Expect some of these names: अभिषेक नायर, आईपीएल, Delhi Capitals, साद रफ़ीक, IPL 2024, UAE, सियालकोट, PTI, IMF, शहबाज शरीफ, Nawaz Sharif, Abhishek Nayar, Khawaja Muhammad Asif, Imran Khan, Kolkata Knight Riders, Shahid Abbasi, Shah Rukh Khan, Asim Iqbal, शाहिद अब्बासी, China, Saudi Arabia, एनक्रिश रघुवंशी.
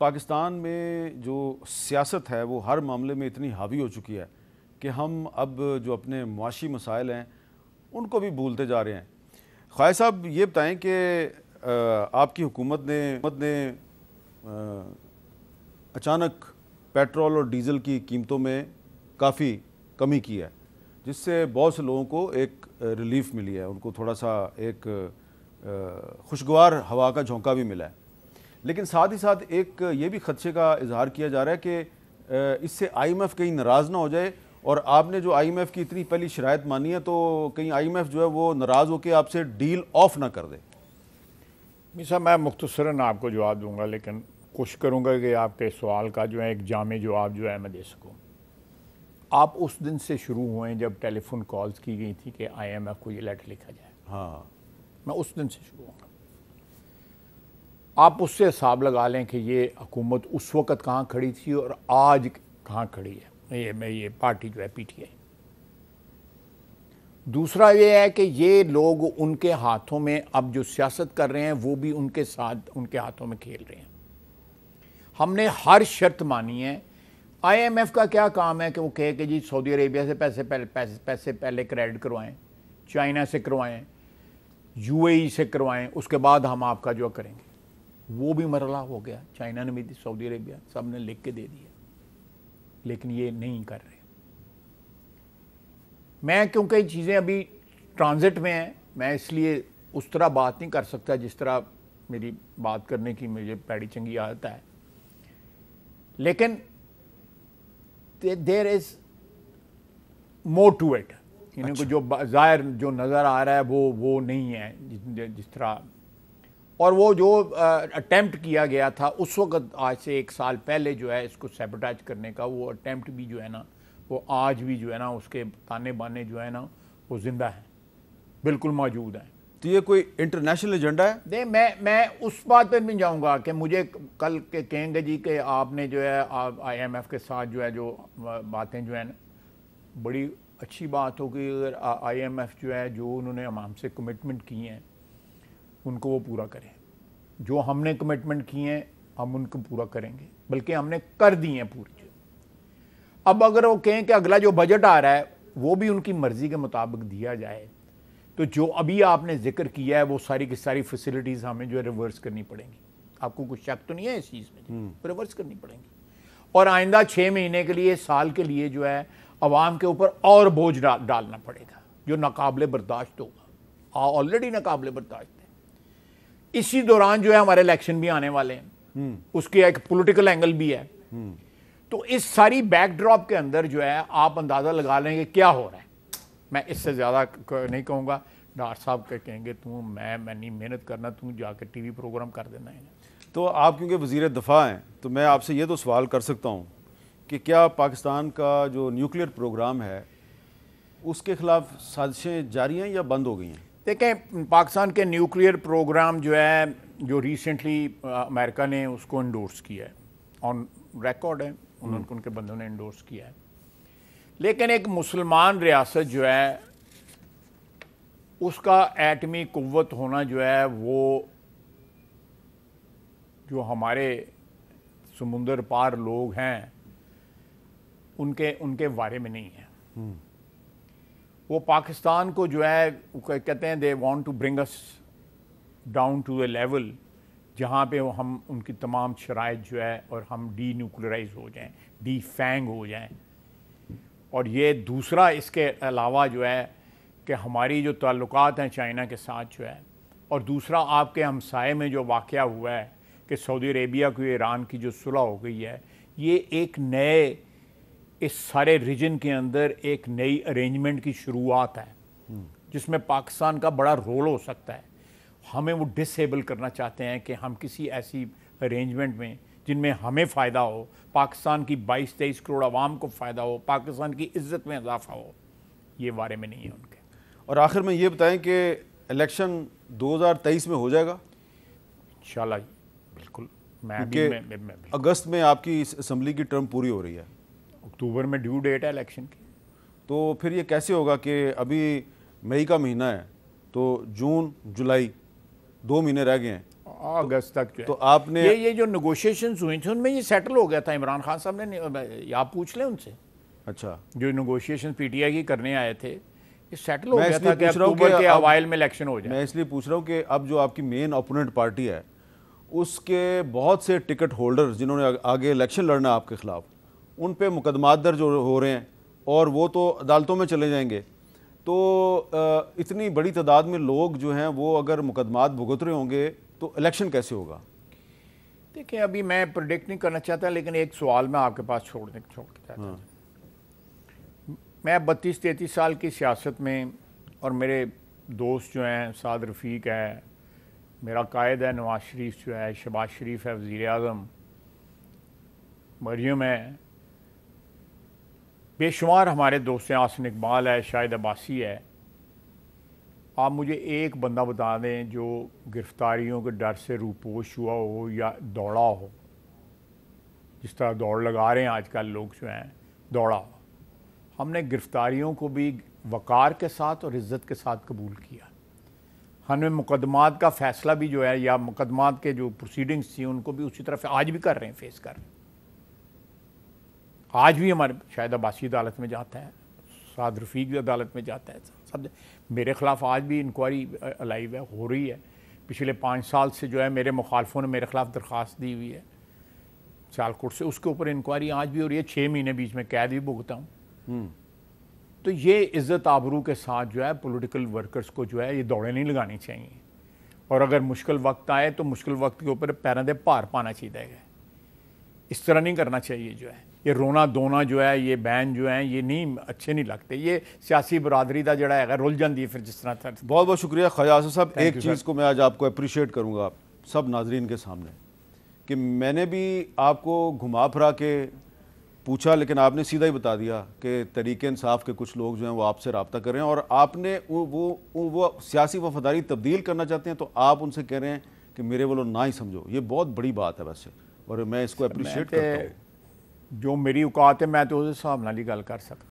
पाकिस्तान में जो सियासत है वो हर मामले में इतनी हावी हो चुकी है कि हम अब जो अपने मुआशी मसाइल हैं उनको भी भूलते जा रहे हैं। ख्वाजा साहब ये बताएं कि आपकी हुकूमत ने अचानक पेट्रोल और डीज़ल की कीमतों में काफ़ी कमी की है, जिससे बहुत से लोगों को एक रिलीफ मिली है, उनको थोड़ा सा एक खुशगवार हवा का झोंका भी मिला है। लेकिन साथ ही साथ एक ये भी ख़दशे का इजहार किया जा रहा है कि इससे IMF कहीं नाराज़ ना हो जाए, और आपने जो IMF की इतनी पहली शरायत मानी है तो कहीं IMF जो है वो नाराज़ होकर आपसे डील ऑफ ना कर दे। मिसा मैं मुख्तसरन आपको जवाब दूंगा, लेकिन कोशिश करूंगा कि आपके सवाल का जो है एक जामे जवाब जो है मैं दे सकूँ। आप उस दिन से शुरू हुए जब टेलीफोन कॉल्स की गई थी कि IMF को ये लेटर लिखा जाए। हाँ, मैं उस दिन से शुरू होगा। आप उससे हिसाब लगा लें कि ये हुकूमत उस वक़्त कहाँ खड़ी थी और आज कहाँ खड़ी है, ये पार्टी जो है PTI। दूसरा ये है कि ये लोग उनके हाथों में अब जो सियासत कर रहे हैं वो भी उनके साथ उनके हाथों में खेल रहे हैं। हमने हर शर्त मानी है। IMF का क्या काम है कि वो कहे कि जी सऊदी अरेबिया से पैसे पहले क्रेडिट करवाएं, चाइना से करवाएं, UAE से करवाएं, उसके बाद हम आपका जो करेंगे। वो भी मरला हो गया, चाइना ने भी दी, सऊदी अरेबिया सब ने लिख के दे दिया, लेकिन ये नहीं कर रहे। मैं क्योंकि चीज़ें अभी ट्रांजिट में हैं, मैं इसलिए उस तरह बात नहीं कर सकता जिस तरह मेरी बात करने की मुझे पैड़ी चंगी आदत है। लेकिन there is more to it, इनको जो ज़ाहिर जो नज़र आ रहा है वो नहीं है जिस तरह, और वो जो अटैम्प्ट किया गया था उस वक़्त आज से एक साल पहले जो है इसको सैबोटाज करने का, वो अटैम्प्ट भी जो है ना वो आज भी जो है ना उसके ताने बाने जो है ना वो जिंदा हैं, बिल्कुल मौजूद हैं। तो ये कोई इंटरनेशनल एजेंडा है? नहीं, मैं उस बात पर नहीं जाऊंगा कि मुझे कल के कहेंगे जी कि आपने जो है आप IMF के साथ जो बातें जो है ना, बड़ी अच्छी बात होगी अगर IMF जो है जो उन्होंने हमसे कमिटमेंट की हैं उनको वो पूरा करें, जो हमने कमिटमेंट किए हैं हम उनको पूरा करेंगे, बल्कि हमने कर दिए हैं पूरी। अब अगर वो कहें कि अगला जो बजट आ रहा है वो भी उनकी मर्ज़ी के मुताबिक दिया जाए तो जो अभी आपने जिक्र किया है वो सारी की सारी फैसिलिटीज़ हमें जो है रिवर्स करनी पड़ेंगी। आपको कुछ शक तो नहीं है इस चीज़ में? रिवर्स करनी पड़ेंगी, और आइंदा 6 महीने के लिए, साल के लिए जो है आवाम के ऊपर और बोझ डालना पड़ेगा जो नाकाबिले बर्दाश्त होगा। ऑलरेडी नाकाबिले बर्दाश्त है। इसी दौरान जो है हमारे इलेक्शन भी आने वाले हैं, उसके एक पोलिटिकल एंगल भी है। तो इस सारी बैकड्रॉप के अंदर जो है आप अंदाज़ा लगा लेंगे क्या हो रहा है। मैं इससे ज़्यादा नहीं कहूँगा। डॉक्टर साहब कहेंगे तू मैं नहीं मेहनत करना, तू जाकर TV प्रोग्राम कर देना है। तो आप क्योंकि वज़ीर दफ़ा हैं तो मैं आपसे ये तो सवाल कर सकता हूँ कि क्या पाकिस्तान का जो न्यूक्लियर प्रोग्राम है उसके ख़िलाफ़ साजिशें जारी हैं या बंद हो गई हैं? देखें, पाकिस्तान के न्यूक्लियर प्रोग्राम जो है जो रिसेंटली अमेरिका ने उसको इंडोर्स किया है, ऑन रिकॉर्ड है, उनके बंदों ने इंडोर्स किया है। लेकिन एक मुसलमान रियासत जो है उसका एटमी कुव्वत होना जो है वो जो हमारे समुंदर पार लोग हैं उनके उनके बारे में नहीं है। वो पाकिस्तान को जो है कहते हैं they want to bring us down to the level जहाँ पे हम उनकी तमाम शराइत जो है और हम डी न्यूक्लियराइज हो जाएं, डी फैंग हो जाएं। और ये दूसरा इसके अलावा जो है कि हमारी जो ताल्लुकात हैं चाइना के साथ जो है, और दूसरा आपके हमसाए में जो वाक़या हुआ है कि सऊदी अरेबिया को ईरान की जो सुलह हो गई है, ये एक नए इस सारे रीजन के अंदर एक नई अरेंजमेंट की शुरुआत है जिसमें पाकिस्तान का बड़ा रोल हो सकता है। हमें वो डिसेबल करना चाहते हैं कि हम किसी ऐसी अरेंजमेंट में जिनमें हमें फ़ायदा हो, पाकिस्तान की 22-23 करोड़ आवाम को फ़ायदा हो, पाकिस्तान की इज्जत में इजाफा हो, ये बारे में नहीं है उनके। और आखिर में ये बताएं कि इलेक्शन 2023 में हो जाएगा इंशाल्लाह? बिल्कुल। मैं अगस्त में आपकी इस असम्बली की टर्म पूरी हो रही है, अक्टूबर में ड्यू डेट है इलेक्शन की, तो फिर ये कैसे होगा कि अभी मई का महीना है तो जून जुलाई 2 महीने रह गए हैं, अगस्त तक जो है। तो आपने ये जो नेगोशिएशंस हुई थी उनमें ये सेटल हो गया था, इमरान खान साहब ने, आप पूछ लें उनसे। अच्छा, जो नेगोशिएशन पीटीआई की करने आए थे ये सेटल हो गया था कि अक्टूबर के अवाइल में इलेक्शन हो जाए। मैं इसलिए पूछ रहा हूँ कि अब जो आपकी मेन ओपोनेंट पार्टी है उसके बहुत से टिकट होल्डर्स जिन्होंने आगे इलेक्शन लड़ना आपके खिलाफ, उन पर मुकदमा दर्ज हो रहे हैं और वो तो अदालतों में चले जाएंगे। तो इतनी बड़ी तादाद में लोग जो हैं वो अगर मुकदमात भुगत रहे होंगे तो इलेक्शन कैसे होगा? देखिए, अभी मैं प्रेडिक्ट नहीं करना चाहता, लेकिन एक सवाल मैं आपके पास छोड़ना चाहता हूँ। मैं 32-33 साल की सियासत में, और मेरे दोस्त जो हैं साद रफ़ीक है, मेरा कायद है नवाज शरीफ जो है, शहबाज शरीफ है वज़ीर आज़म, मरियम है, बेशुमार हमारे दोस्त हैं, आसिम इकबाल है, शाहिद अब्बासी है। आप मुझे एक बंदा बता दें जो गिरफ्तारियों के डर से रूपोश हुआ हो या दौड़ा हो, जिस तरह दौड़ लगा रहे हैं आजकल लोग जो हैं, दौड़ा हो। हमने गिरफ्तारियों को भी वक़ार के साथ और इज़्ज़त के साथ कबूल किया। हमने मुकदमात का फ़ैसला भी जो है, या मुकदमात के जो प्रोसीडिंग्स थी उनको भी उसी तरह आज भी कर रहे हैं, फेस कर रहे हैं। आज भी हमारे शायद अब्बासी अदालत में जाता है, साद रफ़ीक अदालत में जाता है, सब मेरे ख़िलाफ़ आज भी इंक्वायरी अलाइव है, हो रही है। पिछले 5 साल से जो है मेरे मुखालफों ने मेरे ख़िलाफ़ दरख्वास्त दी हुई है सियालकोट से, उसके ऊपर इंक्वायरी आज भी हो रही है। 6 महीने बीच में कैद भी भुगता हूँ। तो ये इज़्ज़त आबरू के साथ जो है पॉलिटिकल वर्कर्स को जो है ये दौड़े नहीं लगानी चाहिए, और अगर मुश्किल वक्त आए तो मुश्किल वक्त के ऊपर पैरों से पार पाना चाहिए। इस तरह नहीं करना चाहिए जो है, ये रोना धोना जो है, ये बैन जो है, ये नहीं अच्छे नहीं लगते। ये सियासी बरादरी का जड़ा है रुल जाती है फिर जिस तरह। बहुत बहुत शुक्रिया ख्वाजा साहब। एक चीज़ को मैं आज आपको अप्रिशिएट करूँगा सब नाजरीन के सामने कि मैंने भी आपको घुमा फिरा के पूछा, लेकिन आपने सीधा ही बता दिया कि तरीके इंसाफ के कुछ लोग जो हैं वो आपसे रब्ता कर रहे हैं, और आपने वो सियासी वफादारी तब्दील करना चाहते हैं, तो आप उनसे कह रहे हैं कि मेरे वालों ना ही समझो। ये बहुत बड़ी बात है वैसे, और मैं इसको अप्रिशिएट करता हूँ। जो मेरी औकात है मैं तो उस हिसाब नाल ही गल कर सकता।